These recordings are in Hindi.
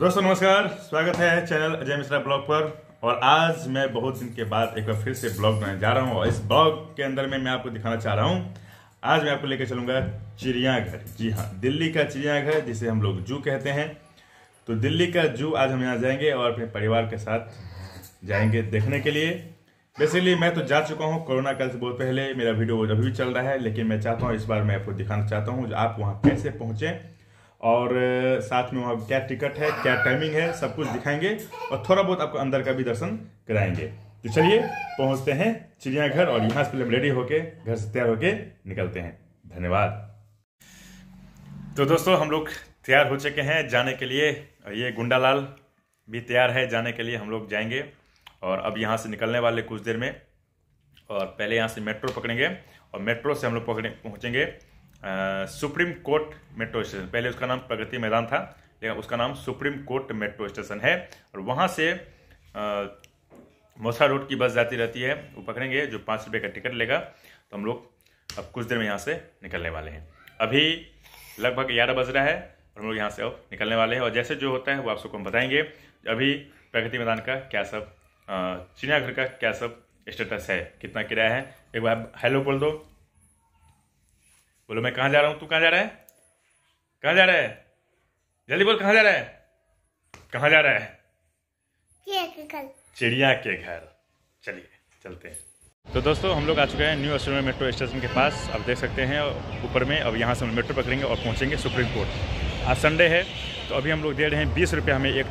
दोस्तों नमस्कार, स्वागत है चैनल अजय मिश्रा ब्लॉग पर। और आज मैं बहुत दिन के बाद एक बार फिर से ब्लॉग बनाने जा रहा हूँ। और इस ब्लॉग के अंदर में मैं आपको दिखाना चाह रहा हूँ, आज मैं आपको लेकर चलूँगा चिड़ियाघर। जी हाँ, दिल्ली का चिड़ियाघर जिसे हम लोग जू कहते हैं। तो दिल्ली का जू आज हम यहाँ जाएंगे और अपने परिवार के साथ जाएंगे देखने के लिए। बेसिकली मैं तो जा चुका हूँ कोरोना काल से बहुत पहले, मेरा वीडियो अभी भी चल रहा है, लेकिन मैं चाहता हूँ इस बार मैं आपको दिखाना चाहता हूँ आप वहाँ कैसे पहुँचें और साथ में वहाँ क्या टिकट है, क्या टाइमिंग है, सब कुछ दिखाएंगे और थोड़ा बहुत आपको अंदर का भी दर्शन कराएंगे। तो चलिए पहुँचते हैं चिड़ियाघर और यहाँ से हम रेडी होके, घर से तैयार होके निकलते हैं। धन्यवाद। तो दोस्तों हम लोग तैयार हो चुके हैं जाने के लिए और ये गुंडालाल भी तैयार है जाने के लिए। हम लोग जाएंगे और अब यहाँ से निकलने वाले कुछ देर में, और पहले यहाँ से मेट्रो पकड़ेंगे और मेट्रो से हम लोग पहुँचेंगे सुप्रीम कोर्ट मेट्रो स्टेशन। पहले उसका नाम प्रगति मैदान था, लेकिन उसका नाम सुप्रीम कोर्ट मेट्रो स्टेशन है। और वहाँ से मथुरा रोड की बस जाती रहती है, वो पकड़ेंगे जो 5 रुपये का टिकट लेगा। तो हम लोग अब कुछ देर में यहाँ से निकलने वाले हैं। अभी लगभग 11 बज रहा है और हम लोग यहाँ से अब निकलने वाले हैं। और जैसे जो होता है वो आप सबको हम बताएंगे। अभी प्रगति मैदान का क्या सब, चिड़ियाघर का क्या सब स्टेटस है, कितना किराया है। एक बार हेलो बोल दो, बोलो मैं कहाँ जा रहा हूँ, तू कहाँ जा रहा है, कहाँ जा रहा है, जल्दी बोल कहाँ जा रहा है, कहाँ जा रहा है। चिड़िया के घर। चलिए चलते हैं। तो दोस्तों हम लोग आ चुके हैं न्यू आश्रम मेट्रो स्टेशन के पास। आप देख सकते हैं ऊपर में। अब यहाँ से हम मेट्रो पकड़ेंगे और पहुँचेंगे सुप्रीम कोर्ट। आज संडे है तो अभी हम लोग दे रहे हैं 20 रुपये हमें एक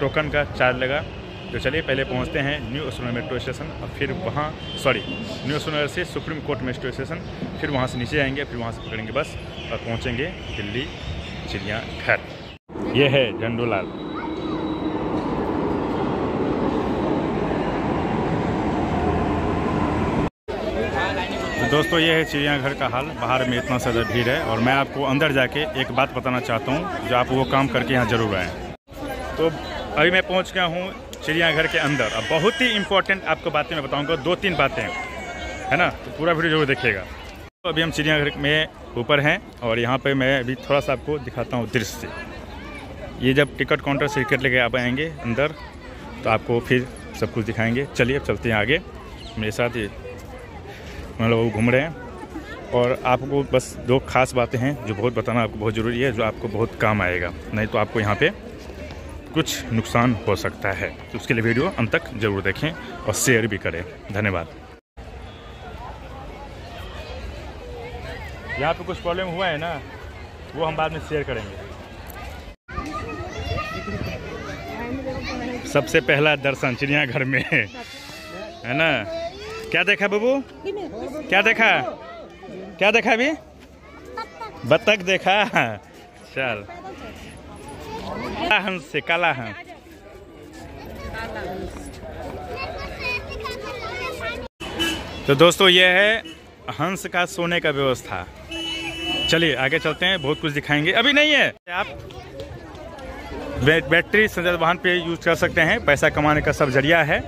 टोकन का चार्ज लगा। तो चलिए पहले पहुंचते हैं new Ashok Nagar metro station और फिर वहाँ, सॉरी न्यू अशोक नगर से सुप्रीम कोर्ट मेट्रो स्टेशन, फिर वहाँ से नीचे आएंगे, फिर वहाँ से पकड़ेंगे बस और पहुँचेंगे दिल्ली चिड़ियाघर। ये है झंडूलाल। तो दोस्तों ये है चिड़ियाघर का हाल, बाहर में इतना ज़्यादा भीड़ है। और मैं आपको अंदर जाके एक बात बताना चाहता हूँ जो आप वो काम करके यहाँ ज़रूर आएँ। तो अभी मैं पहुँच गया हूँ चिड़ियाघर के अंदर। अब बहुत ही इंपॉर्टेंट आपको बातें मैं बताऊंगा, 2-3 बातें है ना, तो पूरा वीडियो जरूर देखिएगा। तो अभी हम चिड़ियाघर में ऊपर हैं और यहाँ पे मैं अभी थोड़ा सा आपको दिखाता हूँ दृश्य। ये जब टिकट काउंटर से टिकट लेके आप आएंगे अंदर तो आपको फिर सब कुछ दिखाएंगे। चलिए अब चलते हैं आगे। मेरे साथ ये हम लोग घूम रहे हैं और आपको बस 2 खास बातें हैं जो बहुत बताना आपको बहुत ज़रूरी है, जो आपको बहुत काम आएगा, नहीं तो आपको यहाँ पर कुछ नुकसान हो सकता है। तो उसके लिए वीडियो अंत तक जरूर देखें और शेयर भी करें। धन्यवाद। यहाँ पे कुछ प्रॉब्लम हुआ है ना, वो हम बाद में शेयर करेंगे। सबसे पहला दर्शन चिड़ियाघर में है ना। क्या देखा बाबू, क्या देखा, क्या देखा अभी? बत्तख देखा। चल काला हंस से, काला हंस। तो दोस्तों ये है हंस का सोने का व्यवस्था। चलिए आगे चलते हैं, बहुत कुछ दिखाएंगे। अभी नहीं है, आप बैटरी संचालित वाहन पे यूज कर सकते हैं, पैसा कमाने का सब जरिया है।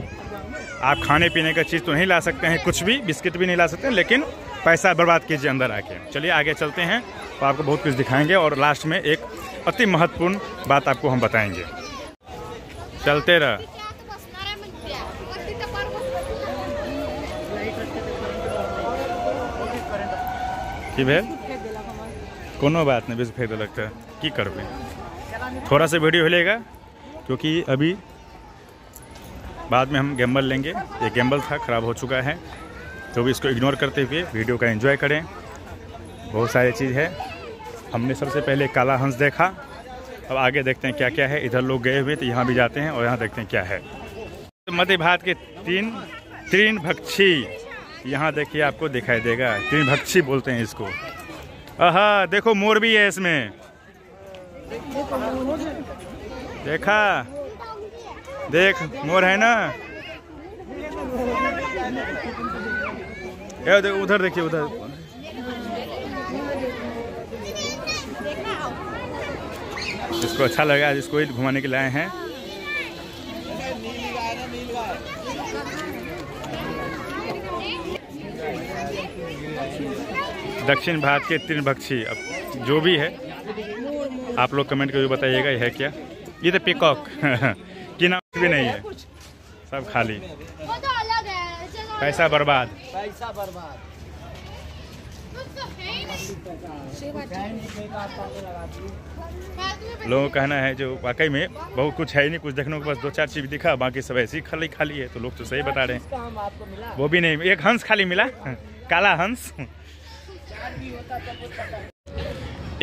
आप खाने पीने का चीज़ तो नहीं ला सकते हैं, कुछ भी बिस्किट भी नहीं ला सकते, लेकिन पैसा बर्बाद कीजिए अंदर आके। चलिए आगे चलते हैं तो आपको बहुत कुछ दिखाएंगे और लास्ट में एक अति महत्वपूर्ण बात आपको हम बताएंगे। चलते रह। की भेल कोनो बात नहीं, बस फेंक लगता है की करबे। थोड़ा सा वीडियो हिलेगा क्योंकि अभी बाद में हम गेम्बल लेंगे। ये गेम्बल था, खराब हो चुका है, तो भी इसको इग्नोर करते हुए वीडियो का एंजॉय करें। बहुत सारी चीज़ है। हमने सबसे पहले काला हंस देखा। अब आगे देखते हैं क्या क्या है। इधर लोग गए हुए तो यहाँ भी जाते हैं और यहाँ देखते हैं क्या है। मध्य भारत के 3 तृणभक्षी, यहाँ देखिए आपको दिखाई देगा, 3 तृणभक्षी बोलते हैं इसको। आहा देखो मोर भी है इसमें, देखा, देख मोर है ना। उधर देखिए, उधर जिसको अच्छा लगा, जिसको घुमाने के लाए हैं। दक्षिण भारत के 3 तृणभक्षी, अब जो भी है आप लोग कमेंट करके बताइएगा यह है क्या। ये तो पिकॉक की नाम भी नहीं है, सब खाली पैसा बर्बाद। लोगों का कहना है जो वाकई में बहुत कुछ है ही नहीं, कुछ देखने को बस दो चार चीज दिखा, बाकी सब ऐसी खाली खाली है। तो लोग तो सही बता रहे हैं, वो भी नहीं, एक हंस खाली मिला, काला हंस।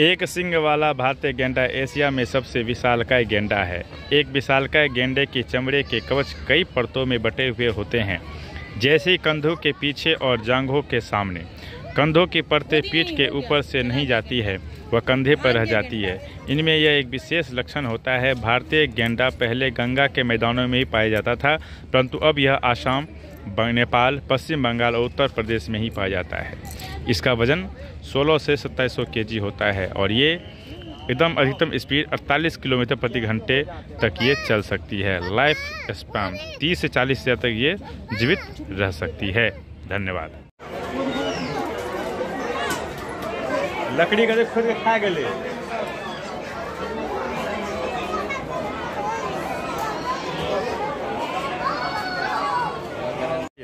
एक सिंग वाला भारतीय गेंडा एशिया में सबसे विशालकाय गेंडा है। एक विशालकाय गेंडे के चमड़े के कवच कई परतों में बटे हुए होते हैं, जैसे कंधों के पीछे और जांघों के सामने। कंधों की परतें पीठ के ऊपर से नहीं जाती है, वह कंधे पर रह जाती है। इनमें यह एक विशेष लक्षण होता है। भारतीय गेंडा पहले गंगा के मैदानों में ही पाया जाता था, परंतु अब यह आसाम, नेपाल, पश्चिम बंगाल और उत्तर प्रदेश में ही पाया जाता है। इसका वजन 16 से 2700 केजी होता है और ये एकदम अधिकतम स्पीड 48 किलोमीटर प्रति घंटे तक ये चल सकती है। लाइफ स्पैन 30 से 40 दिन तक ये जीवित रह सकती है। धन्यवाद। लकड़ी का खुद के खा गए।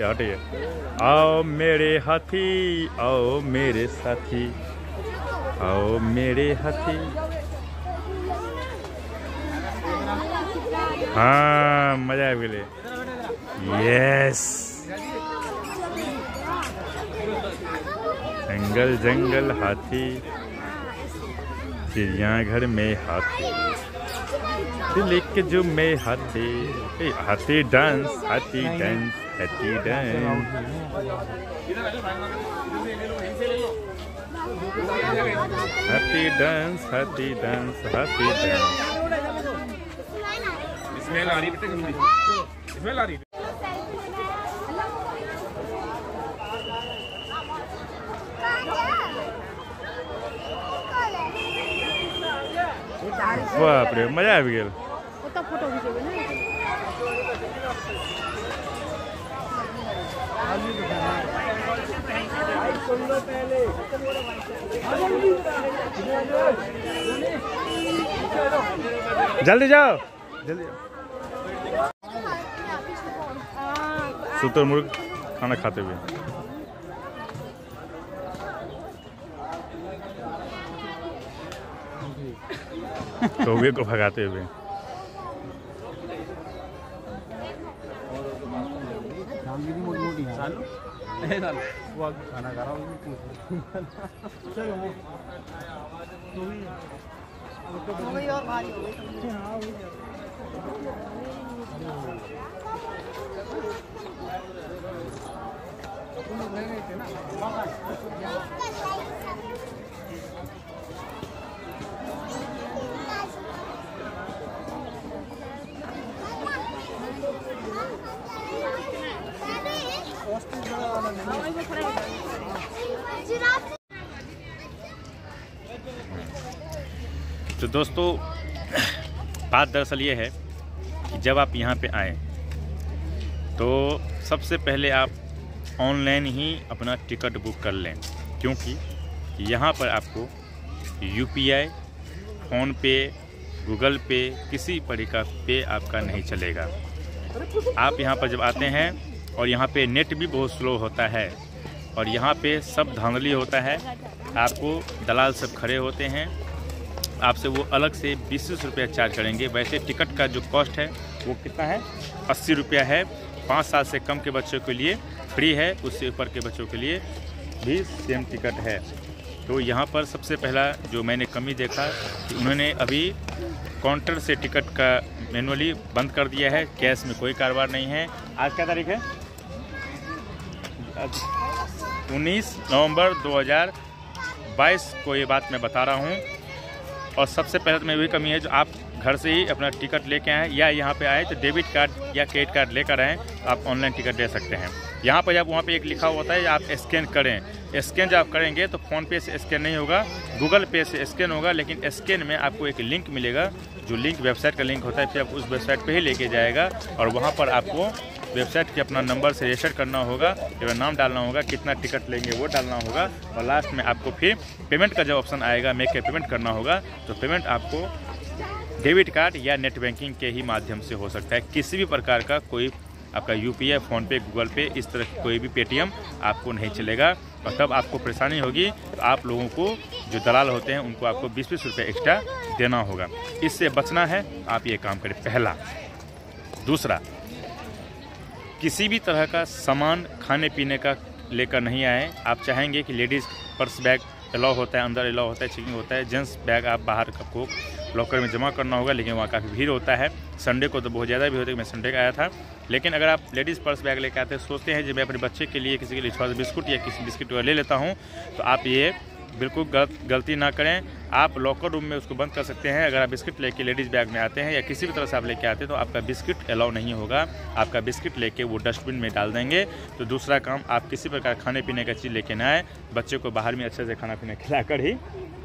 हटिए, आओ मेरे हाथी, आओ मेरे साथी, आओ मेरे हाथी। हाँ, मजा आ गए। यस, जंगल जंगल हाथी, चिड़ियाघर में हाथी, दिल्ली के जू में हाथी, हाथी डांस, हाथी डांस, हाथी डांस, हाथी डांस, हाथी डांस। बाप रे, मजा आ गया। जल्दी जाओ, जल्दी। शुतुरमुर्ग खाना खाते हुए। कौवे को भगाते हुए। खाना खा रहा तो दोस्तों, बात दरअसल ये है कि जब आप यहाँ पे आएँ तो सबसे पहले आप ऑनलाइन ही अपना टिकट बुक कर लें, क्योंकि यहाँ पर आपको UPI, फ़ोनपे, गूगल पे, किसी प्रकार पे आपका नहीं चलेगा। आप यहाँ पर जब आते हैं और यहाँ पे नेट भी बहुत स्लो होता है और यहाँ पे सब धांधली होता है, आपको दलाल सब खड़े होते हैं, आपसे वो अलग से 20-20 रुपया चार्ज करेंगे। वैसे टिकट का जो कॉस्ट है वो कितना है, 80 रुपया है। 5 साल से कम के बच्चों के लिए फ्री है, उससे ऊपर के बच्चों के लिए भी सेम टिकट है। तो यहाँ पर सबसे पहला जो मैंने कमी देखा कि उन्होंने अभी काउंटर से टिकट का मैनुअली बंद कर दिया है, कैश में कोई कारोबार नहीं है। आज क्या तारीख है? 19 नवंबर 2022 को ये बात मैं बता रहा हूँ। और सबसे पहले तो मैं वही कमी है जो आप घर से ही अपना टिकट लेके आएँ या यहाँ पे आए तो डेबिट कार्ड या क्रेडिट कार्ड लेकर आएँ, आप ऑनलाइन टिकट ले सकते हैं। यहाँ पर जब वहाँ पे एक लिखा होता है आप स्कैन करें, स्कैन जब आप करेंगे तो फ़ोनपे से स्कैन नहीं होगा, गूगल पे से स्कैन होगा, लेकिन स्कैन में आपको एक लिंक मिलेगा जो लिंक वेबसाइट का लिंक होता है, फिर आप उस वेबसाइट पर ही लेके जाएगा और वहाँ पर आपको वेबसाइट के अपना नंबर से रजिस्टर करना होगा, अपना नाम डालना होगा, कितना टिकट लेंगे वो डालना होगा और लास्ट में आपको फिर पेमेंट का जब ऑप्शन आएगा, मेक के पेमेंट करना होगा। तो पेमेंट आपको डेबिट कार्ड या नेट बैंकिंग के ही माध्यम से हो सकता है। किसी भी प्रकार का कोई आपका यूपीआई, फ़ोनपे, गूगल पे, इस तरह की कोई भी पेटीएम आपको नहीं चलेगा। और तब आपको परेशानी होगी तो आप लोगों को जो दलाल होते हैं उनको आपको 20-20 रुपये एक्स्ट्रा देना होगा। इससे बचना है, आप ये काम करें पहला। दूसरा, किसी भी तरह का सामान खाने पीने का लेकर नहीं आए। आप चाहेंगे कि लेडीज़ पर्स बैग अलाउ होता है, अंदर अलाउ होता है, चेकिंग होता है। जेंट्स बैग आप बाहर आपको लॉकर में जमा करना होगा, लेकिन वहाँ काफ़ी भीड़ होता है। संडे को तो बहुत ज़्यादा भीड़ होती है, मैं संडे का आया था। लेकिन अगर आप लेडीज़ पर्स बैग लेकर आते हैं, सोचते हैं जब मैं अपने बच्चे के लिए किसी के लिए थोड़ा बिस्कुट या किसी बिस्किट ले लेता हूँ, तो आप ये बिल्कुल गलती ना करें। आप लॉकर रूम में उसको बंद कर सकते हैं। अगर आप बिस्किट लेके लेडीज़ बैग में आते हैं या किसी भी तरह से आप लेके आते हैं तो आपका बिस्किट अलाउ नहीं होगा। आपका बिस्किट लेके वो डस्टबिन में डाल देंगे। तो दूसरा काम, आप किसी प्रकार खाने पीने का चीज़ लेके ना आए। बच्चे को बाहर में अच्छे से खाना पीना खिलाकर ही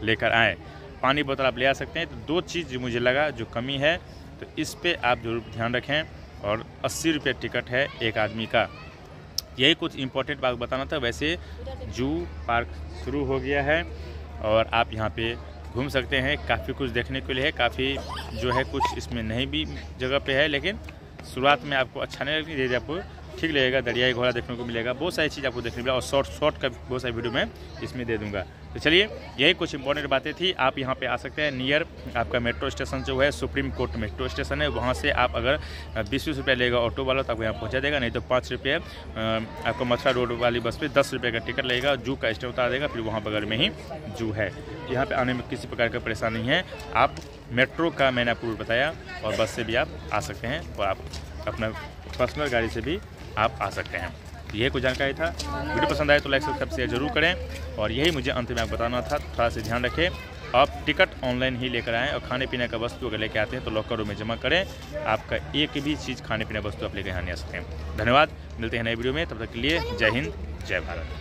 लेकर आएँ। पानी बोतल आप ले आ सकते हैं। तो दो चीज़ जो मुझे लगा जो कमी है, तो इस पर आप जरूर ध्यान रखें। और 80 रुपये टिकट है एक आदमी का। यही कुछ इम्पोर्टेंट बात बताना था। वैसे जू पार्क शुरू हो गया है और आप यहाँ पे घूम सकते हैं। काफ़ी कुछ देखने के लिए है, काफ़ी जो है कुछ इसमें नहीं भी जगह पे है, लेकिन शुरुआत में आपको अच्छा नहीं लगेगा, आपको ठीक लगेगा। दरियाई घोड़ा देखने को मिलेगा, बहुत सारी चीज़ आपको देखने को मिलेगा। और शॉर्ट का बहुत सारी वीडियो मैं इसमें दे दूँगा। तो चलिए, यही कुछ इंपॉर्टेंट बातें थी। आप यहाँ पे आ सकते हैं। नियर आपका मेट्रो स्टेशन जो है सुप्रीम कोर्ट मेट्रो स्टेशन है। वहाँ से आप अगर 20-20 रुपये लेगा ऑटो वाला तो आपको यहाँ पहुँचा देगा, नहीं तो 5 रुपये आपको मथुरा रोड वाली बस पे 10 रुपये का टिकट लगेगा। जू का स्टेशन उतार देगा, फिर वहाँ बगल में ही जू है। यहाँ पर आने में किसी प्रकार की परेशानी है। आप मेट्रो का मैंने आपको बताया, और बस से भी आप आ सकते हैं, और आप अपना पर्सनल गाड़ी से भी आप आ सकते हैं। यही कुछ जानकारी था। वीडियो पसंद आए तो लाइक, सब्सक्राइब, शेयर जरूर करें। और यही मुझे अंत में आप बताना था, थोड़ा सा ध्यान रखें। आप टिकट ऑनलाइन ही लेकर आएँ। और खाने पीने का वस्तु अगर लेके आते हैं तो लॉकर रूम में जमा करें। आपका एक भी चीज़ खाने पीने वस्तु आप लेकर यहाँ नहीं आ सकते हैं। धन्यवाद, मिलते हैं नए वीडियो में। तब तक के लिए जय हिंद, जय भारत।